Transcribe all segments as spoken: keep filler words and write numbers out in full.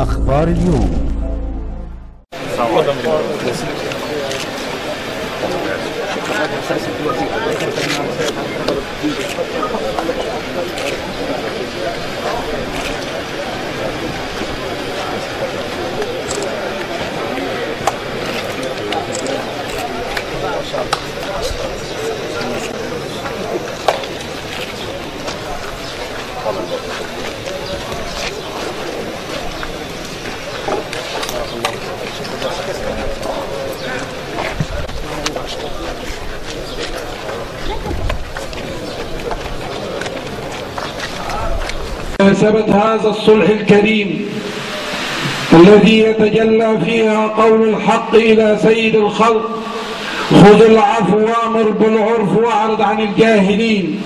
أخبار اليوم. بمناسبة هذا الصلح الكريم الذي يتجلى فيها قول الحق إلى سيد الخلق: خذ العفو وامر بالعرف واعرض عن الجاهلين،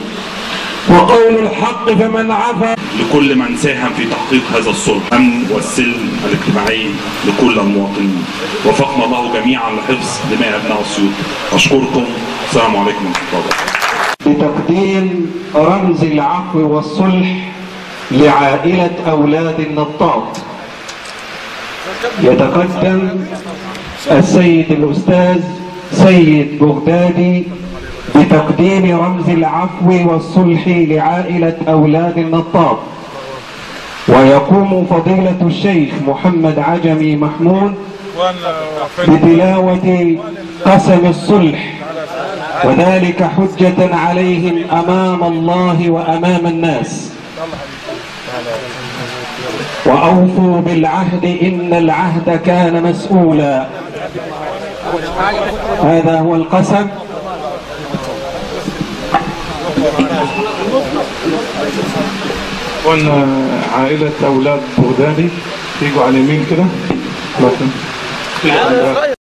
وقول الحق فمن عفا لكل من ساهم في تحقيق هذا الصلح، الأمن والسلم الاجتماعي لكل المواطنين، وفقنا الله جميعا لحفظ دماء أبناء أسيوط. أشكركم، السلام عليكم ورحمة الله. بتقديم رمز العفو والصلح لعائلة أولاد النطاط يتقدم السيد الأستاذ سيد بغدادي بتقديم رمز العفو والصلح لعائلة أولاد النطاط، ويقوم فضيلة الشيخ محمد عجمي محمود بتلاوة قسم الصلح، وذلك حجة عليهم أمام الله وأمام الناس: وأوفوا بالعهد إن العهد كان مسؤولا. هذا هو القسم. قلنا عائلة أولاد بغدادي يجوا على اليمين كده.